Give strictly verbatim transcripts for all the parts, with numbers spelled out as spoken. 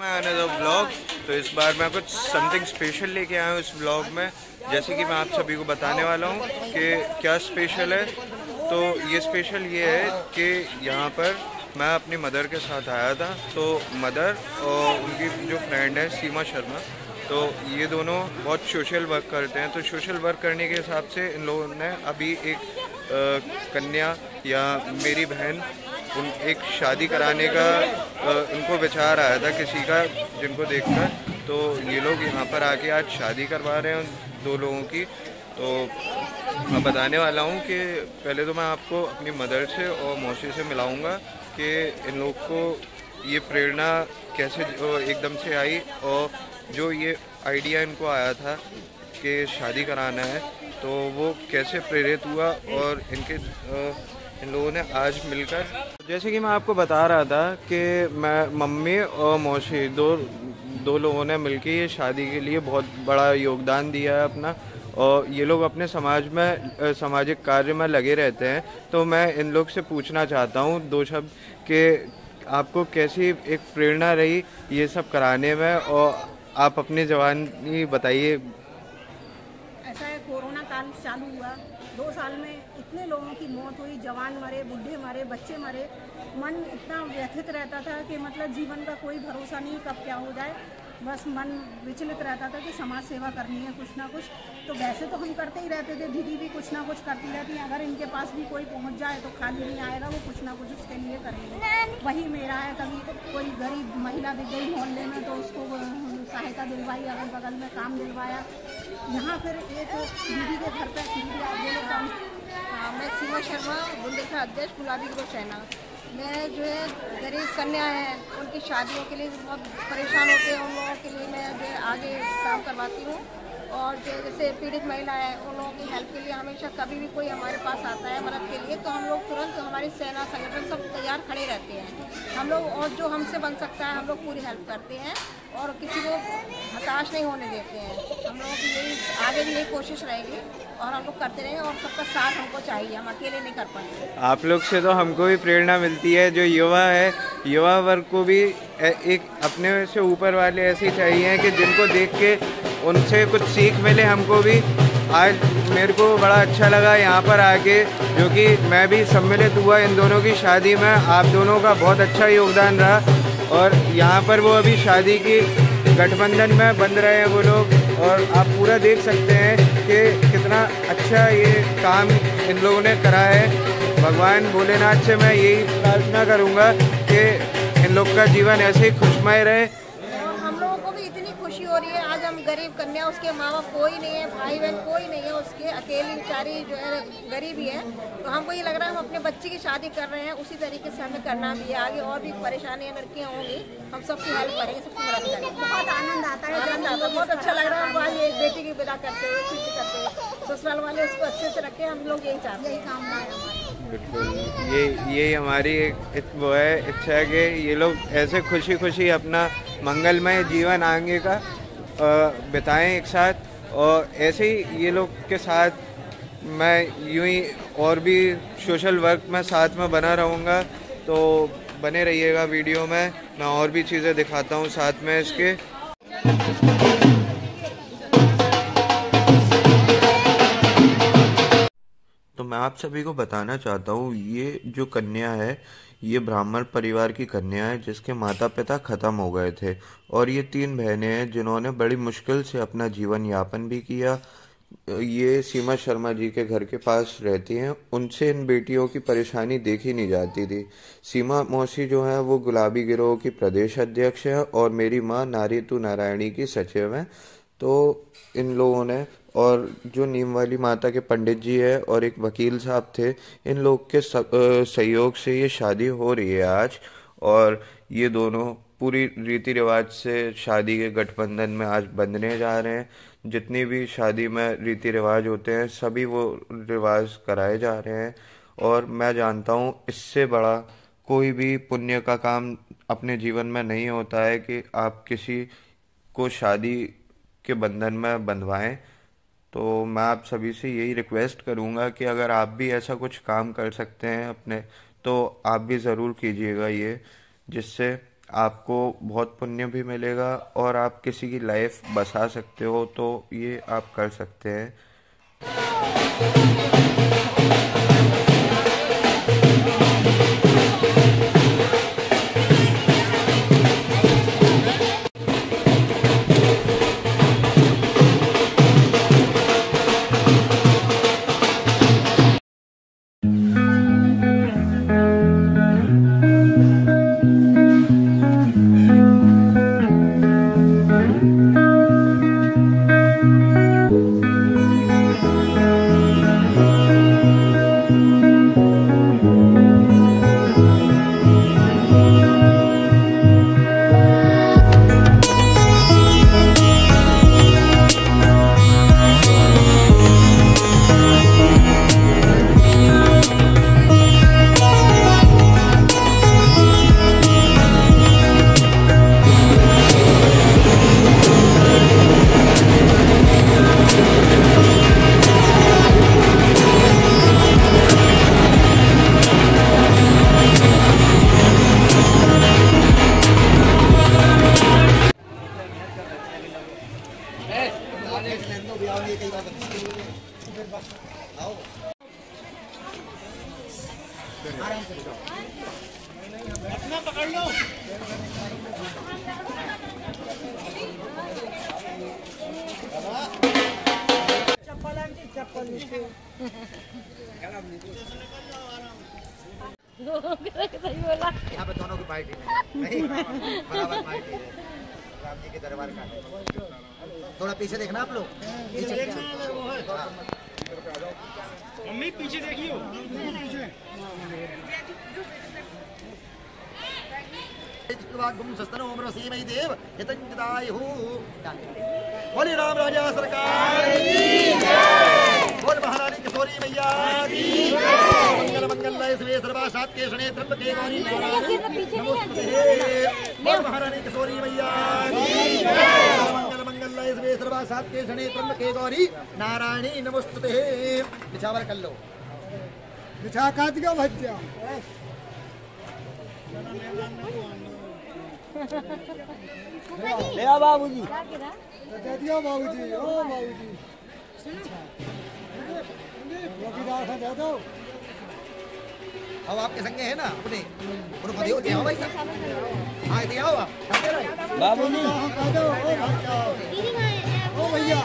मैं another blog. तो इस बार मैं कुछ समथिंग स्पेशल लेके आया हूँ इस ब्लॉग में, जैसे कि मैं आप सभी को बताने वाला हूँ कि क्या स्पेशल है। तो ये स्पेशल ये है कि यहाँ पर मैं अपनी मदर के साथ आया था। तो मदर और उनकी जो फ्रेंड है सीमा शर्मा, तो ये दोनों बहुत सोशल वर्क करते हैं। तो सोशल वर्क करने के हिसाब से इन लोगों ने अभी एक आ, कन्या या मेरी बहन उन एक शादी कराने का आ, उनको विचार आया था किसी का, जिनको देखकर तो ये लोग यहाँ पर आके आज शादी करवा रहे हैं उन दो लोगों की। तो मैं बताने वाला हूँ कि पहले तो मैं आपको अपनी मदर से और मौसी से मिलाऊँगा कि इन लोग को ये प्रेरणा कैसे एकदम से आई और जो ये आइडिया इनको आया था कि शादी कराना है तो वो कैसे प्रेरित हुआ और इनके इन लोगों ने आज मिलकर। जैसे कि मैं आपको बता रहा था कि मैं मम्मी और मौसी दो दो लोगों ने मिलके ये शादी के लिए बहुत बड़ा योगदान दिया है अपना, और ये लोग अपने समाज में सामाजिक कार्य में लगे रहते हैं। तो मैं इन लोग से पूछना चाहता हूँ दो शब्द के आपको कैसी एक प्रेरणा रही ये सब कराने में, और आप अपनी जवानी बताइए। ऐसा है कोरोना काल चालू हुआ, दो साल में इतने लोगों की मौत हुई, जवान मरे, बूढ़े मरे, बच्चे मरे। मन इतना व्यथित रहता था कि मतलब जीवन का कोई भरोसा नहीं कब क्या हो जाए, बस मन विचलित रहता था कि समाज सेवा करनी है कुछ ना कुछ। तो वैसे तो हम करते ही रहते थे, दीदी भी कुछ ना कुछ करती रहती है, अगर इनके पास भी कोई पहुंच जाए तो खाली नहीं आएगा, वो कुछ ना कुछ उसके लिए करेंगे। वही मेरा है, कभी कोई गरीब महिला दिख गई मोहल्ले में तो उसको सहायता दिलवाई, अगल बगल में काम दिलवाया। यहाँ फिर एक दीदी के घर पर मैं सीमा शर्मा बुंदेलखंड अध्यक्ष गुलाबी गिरोह प्रदेश, मैं जो है गरीब कन्या है उनकी शादियों के लिए बहुत परेशान होते हैं, उन लोगों के लिए मैं जो आगे काम करवाती हूँ। और जो जैसे पीड़ित महिला है उन लोगों की हेल्प के लिए हमेशा कभी भी कोई हमारे पास आता है मदद के लिए तो हम लोग तुरंत, हमारी सेना संगठन सब तैयार खड़े रहते हैं हम लोग, और जो हमसे बन सकता है हम लोग पूरी हेल्प करते हैं और किसी को हताश नहीं होने देते हैं। हम लोगों की यही आगे भी यही कोशिश रहेगी और हम लोग करते रहेंगे, और सबका साथ हमको चाहिए, हम अकेले नहीं कर पाएंगे। आप लोग से तो हमको भी प्रेरणा मिलती है, जो युवा है युवा वर्ग को भी एक अपने से ऊपर वाले ऐसे चाहिए कि जिनको देख के उनसे कुछ सीख मिले। हमको भी आज मेरे को बड़ा अच्छा लगा यहाँ पर आके, जो कि मैं भी सम्मिलित हुआ इन दोनों की शादी में। आप दोनों का बहुत अच्छा योगदान रहा, और यहाँ पर वो अभी शादी की गठबंधन में बंध रहे हैं वो लोग, और आप पूरा देख सकते हैं कि कितना अच्छा ये काम इन लोगों ने करा है। भगवान भोलेनाथ से मैं यही प्रार्थना करूँगा कि इन लोग का जीवन ऐसे ही खुशमय रहे। खुशी हो रही है, आज हम गरीब कन्या, उसके माँ बाप कोई नहीं है, भाई बहन कोई नहीं है, उसके अकेली बेचारी जो है गरीब ही है। तो हमको ये लग रहा है हम अपने बच्चे की शादी कर रहे हैं, उसी तरीके से हमें करना भी है। आगे और भी परेशानियाँ लड़कियाँ होंगी, हम सबकी हेल्प करेंगे, सबकी मदद करेंगे। बहुत आनंद आता है, आनंद आता है, बहुत अच्छा लग रहा है। हम आज एक बेटी की विदा करते हुए खुशी करते हैं, ससुराल वाले उसको अच्छे से रखें, हम लोग यही चाहते हैं, यही कामना है। बिल्कुल, ये ये हमारी एक वो है इच्छा है कि ये लोग ऐसे खुशी खुशी अपना मंगलमय जीवन आगे का बिताएं एक साथ, और ऐसे ही ये लोग के साथ मैं यूं ही और भी सोशल वर्क में साथ में बना रहूँगा। तो बने रहिएगा वीडियो में, मैं और भी चीज़ें दिखाता हूँ साथ में इसके। तो मैं आप सभी को बताना चाहता हूँ ये जो कन्या है ये ब्राह्मण परिवार की कन्या है जिसके माता पिता ख़त्म हो गए थे, और ये तीन बहनें हैं जिन्होंने बड़ी मुश्किल से अपना जीवन यापन भी किया। ये सीमा शर्मा जी के घर के पास रहती हैं, उनसे इन बेटियों की परेशानी देखी नहीं जाती थी। सीमा मौसी जो हैं वो गुलाबी गिरोह की प्रदेश अध्यक्ष हैं, और मेरी माँ नारी तू नारायणी की सचिव हैं। तो इन लोगों ने, और जो नीम वाली माता के पंडित जी है और एक वकील साहब थे, इन लोग के सहयोग से ये शादी हो रही है आज, और ये दोनों पूरी रीति रिवाज से शादी के गठबंधन में आज बंधने जा रहे हैं। जितनी भी शादी में रीति रिवाज होते हैं सभी वो रिवाज कराए जा रहे हैं, और मैं जानता हूँ इससे बड़ा कोई भी पुण्य का काम अपने जीवन में नहीं होता है कि आप किसी को शादी के बंधन में बंधवाएं। तो मैं आप सभी से यही रिक्वेस्ट करूंगा कि अगर आप भी ऐसा कुछ काम कर सकते हैं अपने तो आप भी ज़रूर कीजिएगा ये, जिससे आपको बहुत पुण्य भी मिलेगा और आप किसी की लाइफ बचा सकते हो, तो ये आप कर सकते हैं। यहाँ पे दोनों की पार्टी नहीं, बराबर पार्टी है। राम जी के दरबार का थोड़ा पीछे देखना आप लोग, मम्मी पीछे देखियो। देव बोले राम राजा सरकार बोल महारानी किशोरी मैया मंगल मंगल महारानी किशोरी मैया के गौरी नारायणी नमस्ते। बिछावर कर लो, बिछा का दिया भज्जा ले बाबू जी, बाबू जी ओ बाबू जी जाओ। अब आपके संगे है ना अपने भाई साहब, बाबू जी ओ भैया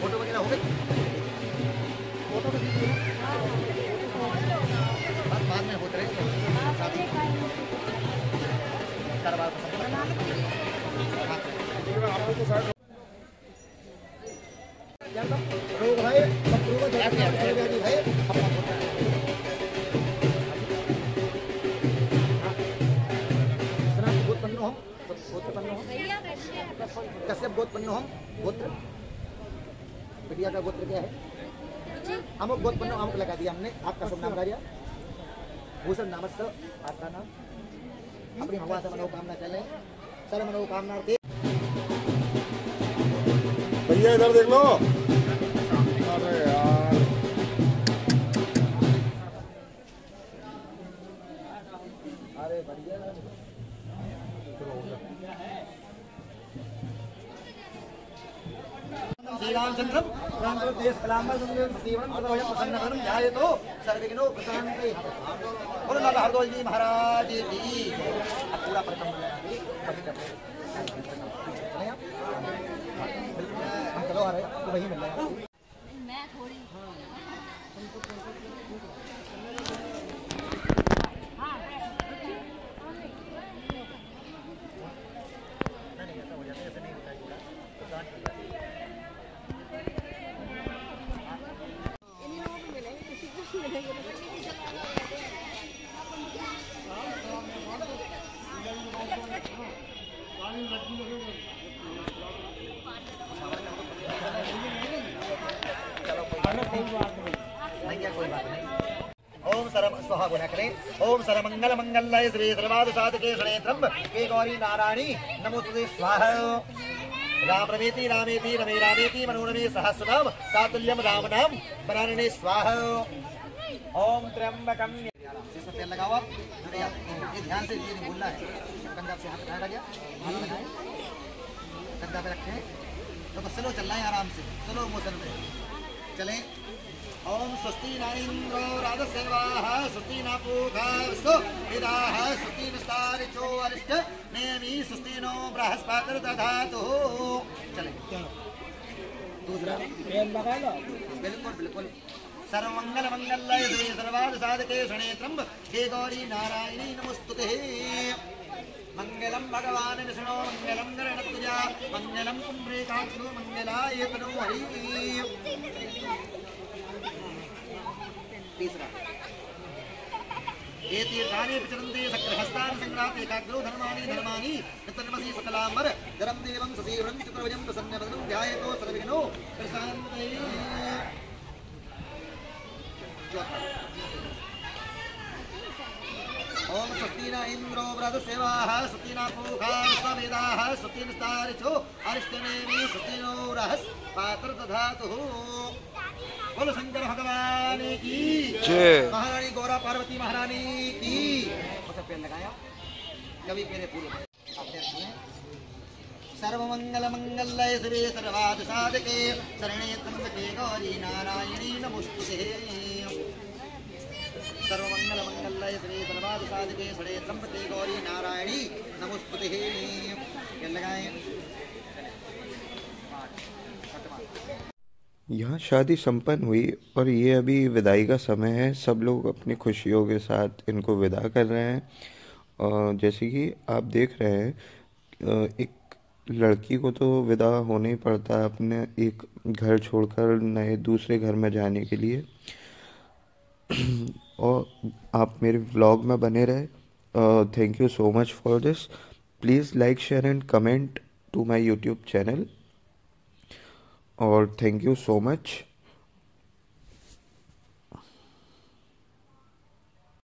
फोटो वगैरह हो गई, फोटो बाद में होते रहे कश्यप गोत्र पन्नो हम गोत्र बिटिया का गोत्र क्या है? हम गोत्र पन्नो हम लगा दिया हमने। आपका सब नाम कार्य भूषण नामस्थ आपका नाम, अपनी भगवान से मनोकामना चले सर मनोकामना भैया इधर देख लो। अरे यार अरे भैया श्री रामचंद्रम देश कलाम जीवन प्रसन्न जाए तो सर्वघ्नो प्रसन्न। बोलो लाला हरदोल जी महाराज जी। पूरा प्रथम हम चलो आ रहे तो वही मिल रहा है। ओम सर्व स्वाहा बोला करें। ओम सर्व मंगल मंगलय श्री सर्वाद साधके शरणेत्रम के गौरी नारायणी नमो तुझे स्वाहा। राम रमेति रामेति रमे रामेति मनोरमे सहस्रनाम तातुल्यम राम नाम बनाने स्वाहा। ओम त्र्यंबकम इसमें तेल लगाओ आप, ये ध्यान से ये बोलना है। कंधा से हाथ हटा गया, हाथ लगाए, कंधा पे रखें, तो बस चलो चलना है आराम से, चलो मोशन में चलें। ओम स्वस्ति न इंद्रो राजसेवाः स्वस्ति न पूषा विद्महे स्वस्ति न स्तर्यो वरिष्ठ नेमि स्वस्ति नो बृहस्पतिर् दधातु। चलें दूसरा बेल लगा लो, बिल्कुल बिल्कुल। सर्वमंगल मंगलय श्री सर्वाद साधके शरणेत्रम्ब हे गौरी नारायणी नमोस्तुते। मंगलम भगवान विष्णु मंगलम गणपतया मंगलम कुंभ्रेकाक्षो मंगलाय तनो हरि। तीसरा ये तीर्थानी विचरन्ते सक्तहस्तान संग्रात एकाग्रो धर्माणि धर्माणि तन्मसि सकलामर धरम देवं ससीवरं चतुर्भुजं प्रसन्न वदनं ध्यायेतो सर्वविघ्नो प्रशान्तये। ओम स्वस्तिना इंद्रो वृद्धसेवाः स्वस्तिना पूषा स्वमेधाः स्वस्तिना स्तर्यो अरिष्टनेमि स्वस्तिनो बृहस्पतिर् दधातु। बोलो शंकर भगवान की जय, महारानी गौरा पार्वती महारानी की। सब पेड़ लगाया, कभी पेड़ पूरे। सर्वमंगल मंगलय श्री सर्वाद साधके शरणेत्रम्बके गौरी नारायणी नमोस्तुते। सर्वमंगल मंगलय श्री सर्वाद साधके शरणेत्रम्बके गौरी नारायणी नमोस्तुते। यहाँ शादी संपन्न हुई और ये अभी विदाई का समय है। सब लोग अपनी खुशियों के साथ इनको विदा कर रहे हैं। और जैसे कि आप देख रहे हैं, एक लड़की को तो विदा होना ही पड़ता है अपने एक घर छोड़कर नए दूसरे घर में जाने के लिए। और आप मेरे व्लॉग में बने रहे। Thank you so much for this. Please like share and comment to my YouTube channel. और थैंक यू सो मच।